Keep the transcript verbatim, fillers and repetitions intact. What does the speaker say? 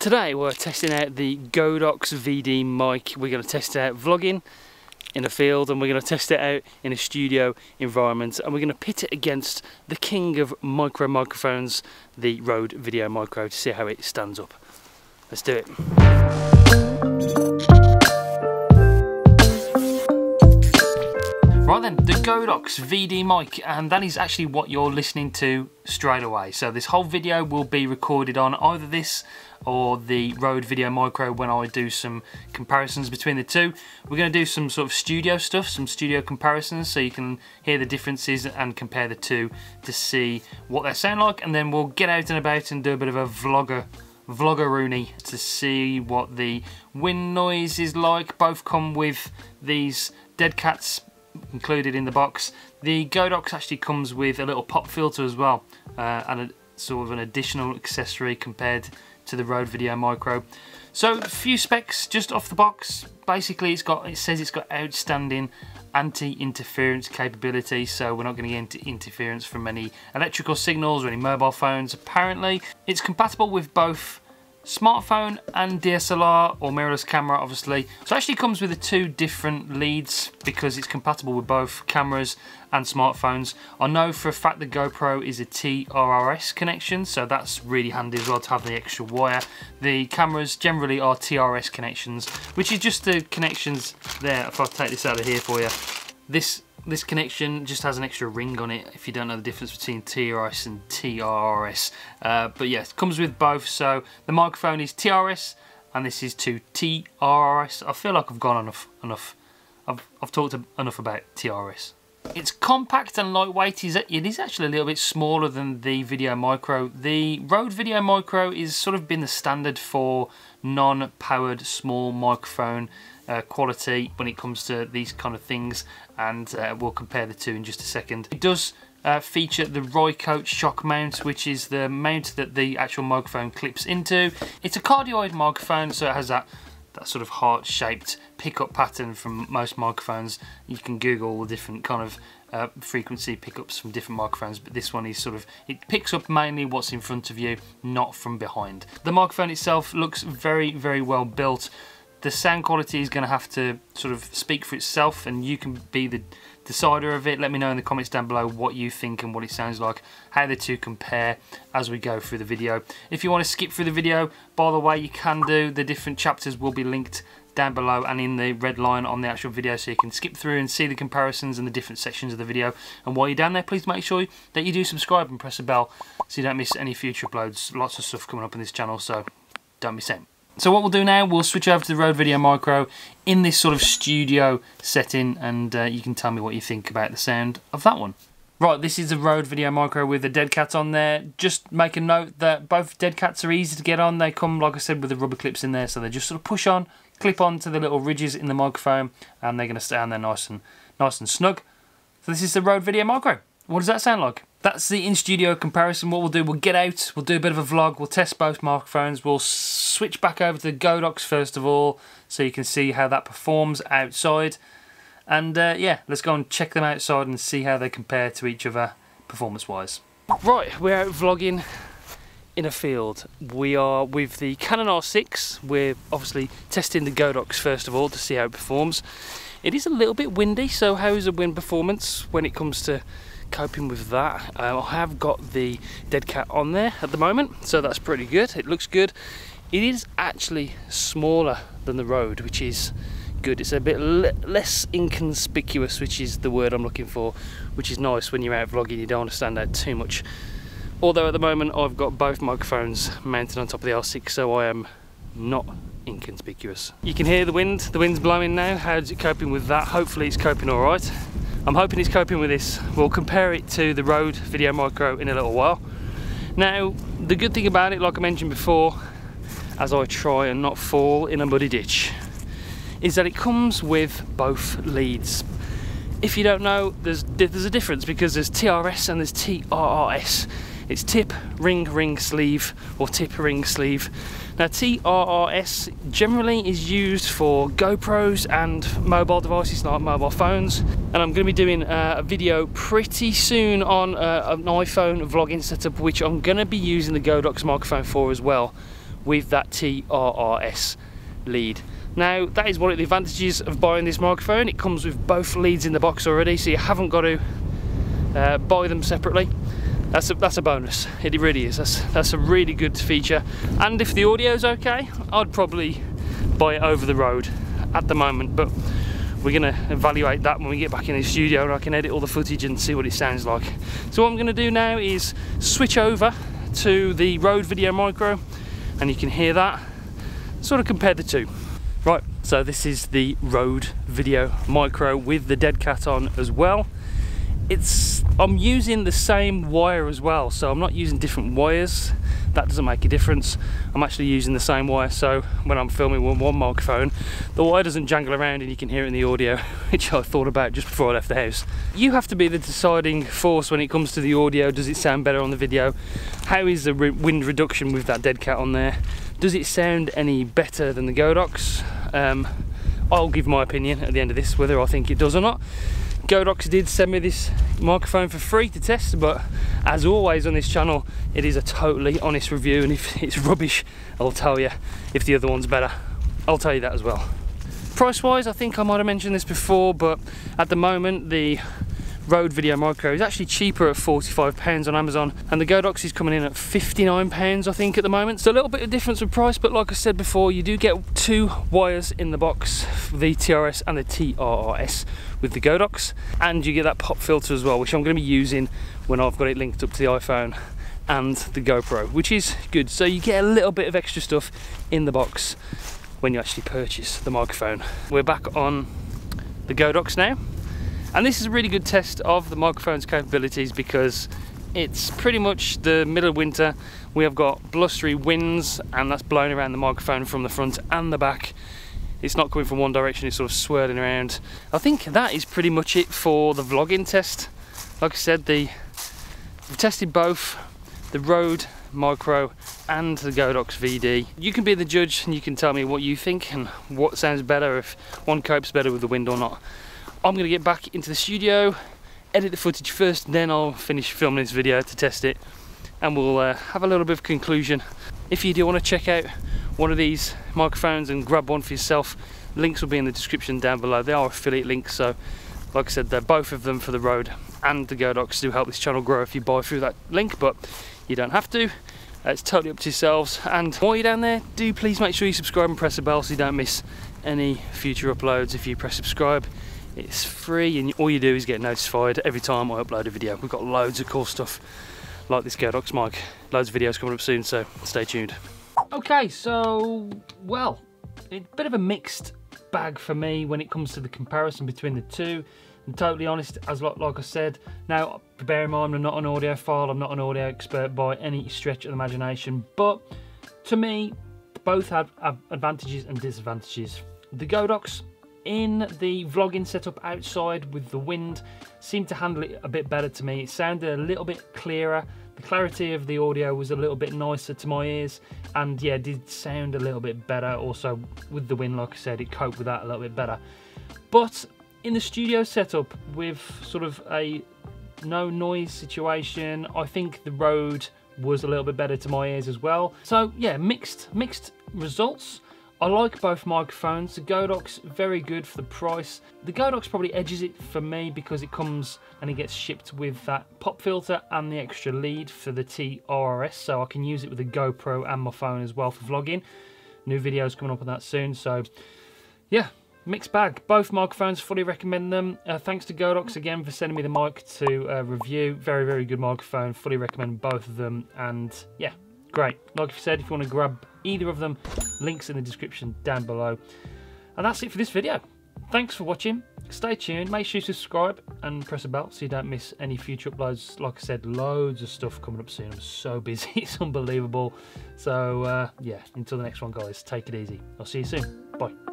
Today we're testing out the Godox V D mic. We're going to test it out vlogging in a field, and we're going to test it out in a studio environment, and we're going to pit it against the king of micro microphones, the Røde VideoMicro, to see how it stands up. Let's do it. Right then, the Godox V D mic, and that is actually what you're listening to straight away. So this whole video will be recorded on either this or the Røde VideoMicro when I do some comparisons between the two. We're going to do some sort of studio stuff, some studio comparisons, so you can hear the differences and compare the two to see what they sound like, and then we'll get out and about and do a bit of a vlogger vloggeroony to see what the wind noise is like. Both come with these dead cats included in the box. The Godox actually comes with a little pop filter as well, uh, and a sort of an additional accessory compared to the Røde VideoMicro. So a few specs just off the box. Basically it's got, it says it's got outstanding anti-interference capability, so we're not going to get into interference from any electrical signals or any mobile phones apparently. It's compatible with both smartphone and D S L R or mirrorless camera, obviously. So it actually comes with the two different leads because it's compatible with both cameras and smartphones. I know for a fact the GoPro is a T R S connection, so that's really handy as well to have the extra wire. The cameras generally are T R S connections, which is just the connections there. If I take this out of here for you, this This connection just has an extra ring on it, if you don't know the difference between T R S and T R S. Uh, but yeah, it comes with both, so the microphone is T R S and this is to T R S. I feel like I've gone enough. enough. I've, I've talked enough about T R S. It's compact and lightweight. It is actually a little bit smaller than the VideoMicro. The Røde VideoMicro is sort of been the standard for non-powered small microphone Uh, quality when it comes to these kind of things, and uh, we'll compare the two in just a second. It does uh, feature the Rycote shock mount, which is the mount that the actual microphone clips into. It's a cardioid microphone, so it has that that sort of heart-shaped pickup pattern from most microphones. You can Google all the different kind of uh, frequency pickups from different microphones, but this one is sort of, it picks up mainly what's in front of you, not from behind. The microphone itself looks very, very well built. The sound quality is going to have to sort of speak for itself, and you can be the decider of it. Let me know in the comments down below what you think and what it sounds like, how the two compare as we go through the video. If you want to skip through the video, by the way, you can do. The different chapters will be linked down below and in the red line on the actual video, so you can skip through and see the comparisons and the different sections of the video. And while you're down there, please make sure that you do subscribe and press the bell so you don't miss any future uploads. Lots of stuff coming up on this channel, so don't miss out. So what we'll do now, we'll switch over to the Røde VideoMicro in this sort of studio setting, and uh, you can tell me what you think about the sound of that one. Right, this is the Røde VideoMicro with the dead cat on there. Just make a note that both dead cats are easy to get on. They come, like I said, with the rubber clips in there, so they just sort of push on, clip on to the little ridges in the microphone, and they're going to stay on there nice and, nice and snug. So this is the Røde VideoMicro. What does that sound like? That's the in-studio comparison. What we'll do, we'll get out, we'll do a bit of a vlog, we'll test both microphones, we'll switch back over to the Godox first of all, so you can see how that performs outside. And uh, yeah, let's go and check them outside and see how they compare to each other performance-wise. Right, we're out vlogging in a field. We are with the Canon R six. We're obviously testing the Godox first of all to see how it performs. It is a little bit windy, so how is the wind performance when it comes to coping with that? uh, I have got the dead cat on there at the moment, so that's pretty good. It looks good. It is actually smaller than the Røde, which is good. It's a bit le less inconspicuous, which is the word I'm looking for, which is nice when you're out vlogging. You don't want to stand out too much, although at the moment I've got both microphones mounted on top of the R six, so I am not inconspicuous. You can hear the wind. The wind's blowing now. How's it coping with that? Hopefully it's coping all right. I'm hoping it's coping with this. We'll compare it to the Røde VideoMicro in a little while. Now, the good thing about it, like I mentioned before, as I try and not fall in a muddy ditch, is that it comes with both leads. If you don't know, there's, there's a difference because there's T R S and there's T R R S. It's tip, ring, ring, sleeve, or tip, ring, sleeve. Now, T R R S generally is used for GoPros and mobile devices like mobile phones. And I'm going to be doing uh, a video pretty soon on uh, an iPhone vlogging setup, which I'm going to be using the Godox microphone for as well, with that T R R S lead. Now, that is one of the advantages of buying this microphone. It comes with both leads in the box already, so you haven't got to uh, buy them separately. That's a, that's a bonus, it really is. That's, that's a really good feature. And if the audio's okay, I'd probably buy it over the road at the moment, but we're gonna evaluate that when we get back in the studio and I can edit all the footage and see what it sounds like. So what I'm gonna do now is switch over to the Røde VideoMicro, and you can hear that, sort of compare the two. Right, so this is the Røde VideoMicro with the dead cat on as well. It's, I'm using the same wire as well, so I'm not using different wires. That doesn't make a difference. I'm actually using the same wire, so when I'm filming with one microphone, the wire doesn't jangle around and you can hear it in the audio, which I thought about just before I left the house. You have to be the deciding force when it comes to the audio. Does it sound better on the video? How is the wind reduction with that dead cat on there? Does it sound any better than the Godox? Um, I'll give my opinion at the end of this, whether I think it does or not. Godox did send me this microphone for free to test, but as always on this channel, it is a totally honest review, and if it's rubbish, I'll tell you. If the other one's better, I'll tell you that as well. Price-wise, I think I might have mentioned this before, but at the moment, the Røde VideoMicro is actually cheaper at forty-five pounds on Amazon, and the Godox is coming in at fifty-nine pounds, I think, at the moment. So a little bit of difference with price, but like I said before, you do get two wires in the box, the T R S and the T R R S with the Godox, and you get that pop filter as well, which I'm going to be using when I've got it linked up to the iPhone and the GoPro, which is good. So you get a little bit of extra stuff in the box when you actually purchase the microphone. We're back on the Godox now. And this is a really good test of the microphone's capabilities because it's pretty much the middle of winter. We have got blustery winds, and that's blowing around the microphone from the front and the back. It's not coming from one direction, it's sort of swirling around. I think that is pretty much it for the vlogging test. Like I said, the, we've tested both the Røde Micro and the Godox V D. You can be the judge and you can tell me what you think and what sounds better, if one copes better with the wind or not. I'm going to get back into the studio, edit the footage first, then I'll finish filming this video to test it, and we'll uh, have a little bit of conclusion. If you do want to check out one of these microphones and grab one for yourself, links will be in the description down below. They are affiliate links, so like I said, they're both of them for the Røde and the Godox do help this channel grow if you buy through that link, but you don't have to. It's totally up to yourselves. And while you're down there, do please make sure you subscribe and press the bell so you don't miss any future uploads. If you press subscribe, it's free and all you do is get notified every time I upload a video. We've got loads of cool stuff like this Godox mic. Loads of videos coming up soon, so stay tuned. Okay, so, well, it's a bit of a mixed bag for me when it comes to the comparison between the two. I'm totally honest, as like, like I said. Now, bear in mind, I'm not an audiophile, I'm not an audio expert by any stretch of the imagination, but to me, both have, have advantages and disadvantages. The Godox, in the vlogging setup outside with the wind, seemed to handle it a bit better to me. It sounded a little bit clearer. The clarity of the audio was a little bit nicer to my ears, and yeah, it did sound a little bit better. Also with the wind, like I said, it coped with that a little bit better. But in the studio setup with sort of a no noise situation, I think the Røde was a little bit better to my ears as well. So yeah, mixed mixed results. I like both microphones. The Godox, very good for the price. The Godox probably edges it for me because it comes and it gets shipped with that pop filter and the extra lead for the T R R S, so I can use it with the GoPro and my phone as well for vlogging. New videos coming up on that soon, so yeah, mixed bag. Both microphones, fully recommend them. Uh, thanks to Godox again for sending me the mic to uh, review. Very, very good microphone, fully recommend both of them, and yeah, great. Like I said, if you want to grab either of them, links in the description down below. And that's it for this video. Thanks for watching. Stay tuned. Make sure you subscribe and press the bell so you don't miss any future uploads. Like I said, loads of stuff coming up soon. I'm so busy. It's unbelievable. So, uh, yeah, until the next one, guys. Take it easy. I'll see you soon. Bye.